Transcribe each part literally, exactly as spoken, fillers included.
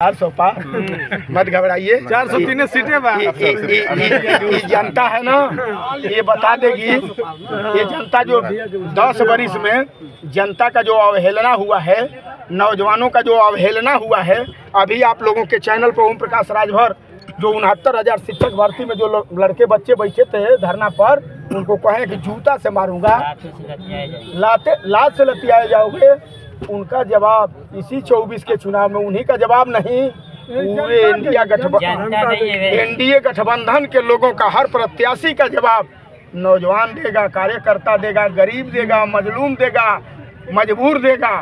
चार सौ पार मत घबराइए। चार सौ तीन सीटें जनता है ना, ये बता देगी। ये जनता जो दस वर्ष में जनता का जो अवहेलना हुआ है, नौजवानों का जो अवहेलना हुआ है, अभी आप लोगों के चैनल पर ओम प्रकाश राजभर जो उनहत्तर हजार शिक्षक भर्ती में जो लड़के बच्चे बैठे थे धरना पर, उनको कहें कि जूता से मारूंगा, लाते लात से लतियाए जाओगे। उनका जवाब इसी चौबीस के चुनाव में, उन्हीं का जवाब नहीं, पूरे इंडिया गठबंधन, एनडीए गठबंधन के लोगों का हर प्रत्याशी का जवाब नौजवान देगा, कार्यकर्ता देगा, गरीब देगा, मजलूम देगा, मजबूर देगा।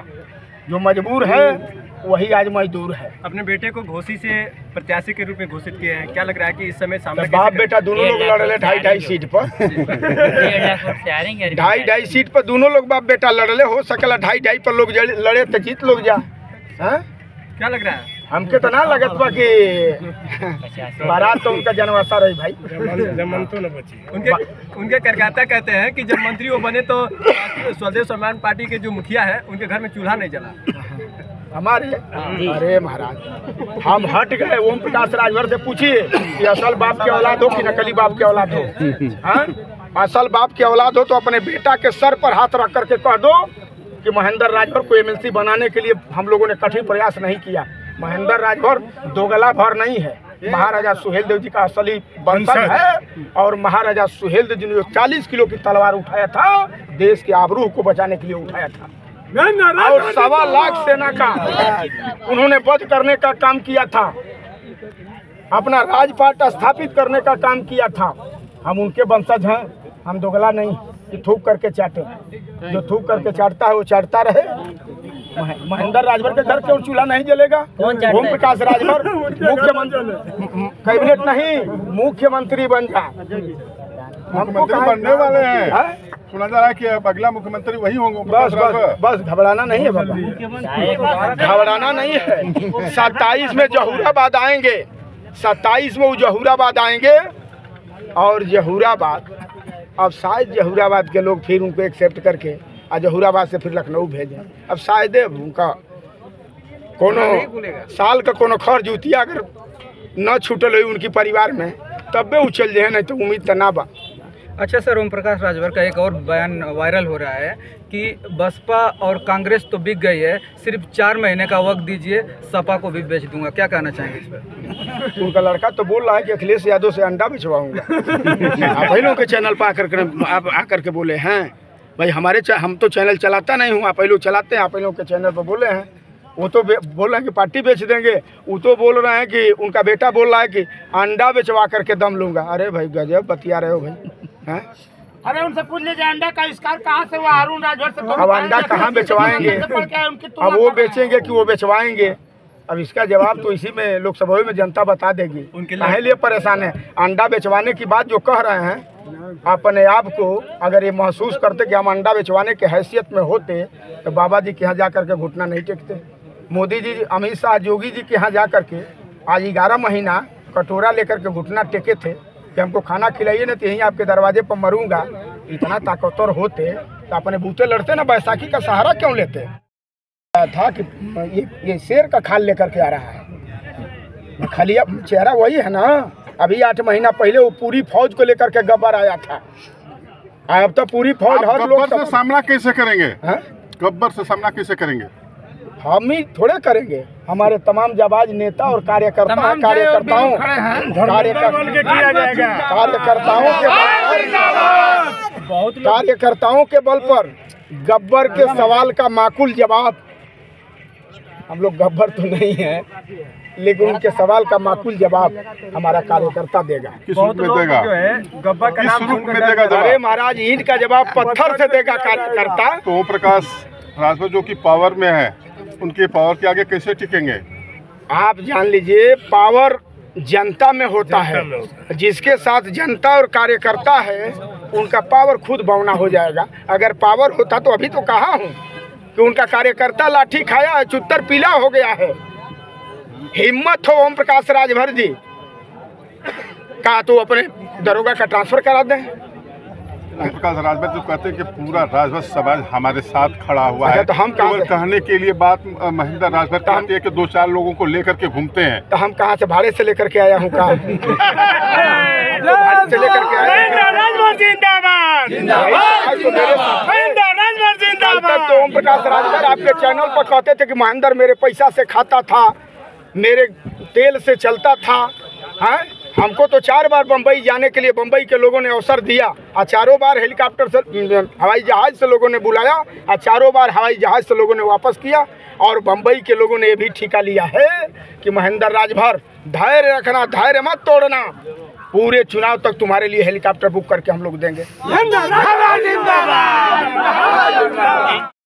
जो मजबूर है वही आज मजदूर है। अपने बेटे को घोसी से प्रत्याशी के रूप में घोषित किया है, क्या लग रहा है कि इस समय सामने बाप बेटा दोनों लोग लड़ रहे, ढाई ढाई सीट पर, ढाई ढाई सीट पर दोनों लोग बाप बेटा लड़ रहे। हो सकला ढाई ढाई पर लोग लड़े तो जीत लोग जा। क्या लग रहा है? हमके तो ना लगत बा कि बारात तो उनका जनवासा रही भाई, जमनतो न बची। उनके उनके कार्यकर्ता कहते हैं कि जब मंत्री वो बने तो स्वदेश समाज पार्टी के जो मुखिया है उनके घर में चूल्हा नहीं जला हमारे। अरे महाराज, हम हट गए। ओम प्रकाश राजभर से पूछिए कि असल बाप के औलाद हो कि नकली बाप के औलाद हो। हाँ, असल बाप के औलाद हो तो अपने बेटा के सर पर हाथ रख करके कह दो कि महेंद्र राजभर को एमएलसी बनाने के लिए हम लोगों ने कठिन प्रयास नहीं किया। महेंद्र राजभर दोगला भर नहीं है, महाराजा सुहेल देव जी का असली बंधन है। और महाराजा सुहेल देव जी ने जो चालीस किलो की तलवार उठाया था, देश के आबरू को बचाने के लिए उठाया था, और सवा लाख सेना का उन्होंने वध करने का काम किया था, अपना राजपाट स्थापित करने का काम किया था। हम उनके वंशज हैं, हम दोगला नहीं कि थूक करके चाटे। जो थूक करके चाटता है वो चाटता रहे। महेंद्र राजभर के घर क्यों चूल्हा नहीं जलेगा? ओम प्रकाश राजभर मुख्यमंत्री कैबिनेट नहीं, मुख्यमंत्री बन जाए। मुख्यमंत्री बनने वाले हैं, सुना जा रहा है कि अगला मुख्यमंत्री वही होंगे। बस बस बस घबराना नहीं है बाबा, घबराना नहीं है। सत्ताईस में जहुराबाद आएंगे, सत्ताईस में वो जहुराबाद आएंगे। और जहुराबाद अब शायद जहुराबाद के लोग फिर उनको एक्सेप्ट करके और जहुराबाद से फिर लखनऊ भेजें। अब शायद उनका कोनो साल का कोनो खर जूतिया अगर न छूटल हुई उनकी परिवार में तब भी उछल जाए, नहीं तो उम्मीद तनाबा। अच्छा सर, ओम प्रकाश राजभर का एक और बयान वायरल हो रहा है कि बसपा और कांग्रेस तो बिक गई है, सिर्फ चार महीने का वक्त दीजिए, सपा को भी बेच दूंगा। क्या कहना चाहेंगे इस पर? उनका लड़का तो बोल रहा है कि अखिलेश यादव से अंडा बिछवाऊंगा। आप लोगों के चैनल पर आकर आप आकर के बोले हैं भाई, हमारे हम तो चैनल चलाता नहीं हूँ, आप लोग चलाते हैं, आप लोगों के चैनल पर बोले हैं। वो तो बोल रहे हैं कि पार्टी बेच देंगे, वो तो बोल रहे हैं कि उनका बेटा बोल रहा है कि अंडा बेचवा करके दम लूंगा। अरे भाई गजब बतिया रहे हो भाई। हैं? अरे उनसे पूछ लीजिए अंडा का आविष्कार कहाँ से हुआ? अरुण राजभर से। अब अंडा कहाँ बेचवाएंगे? अब वो बेचेंगे कि वो बेचवाएंगे? अब इसका जवाब तो इसी में लोकसभा में जनता बता देगी। काहे लिए परेशान है? अंडा बेचवाने की बात जो कह रहे हैं, अपने आप को अगर ये महसूस करते कि हम अंडा बेचवाने के हैसियत में होते तो बाबा जी के यहाँ जा करके घुटना नहीं टेकते। मोदी जी, अमित शाह, योगी जी के यहाँ जा कर के आज ग्यारह महीना कटोरा लेकर के घुटना टेके थे कि हमको खाना खिलाइए ना तो यहीं आपके दरवाजे पर मरूंगा। इतना ताकतवर होते तो अपने बूते लड़ते ना, बैसाखी का सहारा क्यों लेते था कि ये ये शेर का खाल लेकर के आ रहा है। खलिया चेहरा वही है ना। अभी आठ महीना पहले वो पूरी फौज को लेकर के गब्बर आया था। अब तो पूरी फौज हर लोग से सामना कैसे करेंगे? गब्बर से सामना कैसे करेंगे? हम ही थोड़े करेंगे, हमारे तमाम जाबाज नेता और कार्यकर्ता कार्यकर्ताओं कार्यकर्ताओं के बल पर कार्यकर्ताओं के बल पर गब्बर के सवाल का माकूल जवाब। हम लोग गब्बर तो नहीं है, लेकिन उनके सवाल का माकूल जवाब हमारा कार्यकर्ता देगा। किस रूप में देगा? गब्बर का नाम रूप में देगा? अरे महाराज, ईंट का जवाब पत्थर से देगा कार्यकर्ता। तो प्रकाश राजभर जो कि पावर में है, उनके पावर के आगे कैसे टिकेंगे? आप जान लीजिए, पावर जनता में होता है। जिसके साथ जनता और कार्यकर्ता है उनका पावर खुद बौना हो जाएगा। अगर पावर होता तो अभी तो कहा हूँ कि उनका कार्यकर्ता लाठी खाया है, चुत्तर पीला हो गया है। हिम्मत हो ओम प्रकाश राजभर जी का तो अपने दरोगा का ट्रांसफर करा दें, ओम प्रकाश राजभर जो कहते हैं कि पूरा राजभर समाज हमारे साथ खड़ा हुआ है, तो हम केवल कहने के लिए बात महेंद्र राजभर कहते हैं कि दो चार लोगों को लेकर के घूमते हैं, तो हम कहाँ से भाड़े से लेकर के आया हूँ, कहाँ भाड़े से लेकर के आया। तो ओम प्रकाश राजभर आपके चैनल पर कहते थे कि महेंद्र मेरे पैसा से खाता था, मेरे तेल से चलता था, हाँ? हमको तो चार बार बंबई जाने के लिए बंबई के लोगों ने अवसर दिया, और चारों बार हेलीकॉप्टर से हवाई जहाज से लोगों ने बुलाया, और चारों बार हवाई जहाज से लोगों ने वापस किया। और बंबई के लोगों ने ये भी ठिका लिया है कि महेंद्र राजभर धैर्य रखना, धैर्य मत तोड़ना, पूरे चुनाव तक तुम्हारे लिए हेलीकॉप्टर बुक करके हम लोग देंगे।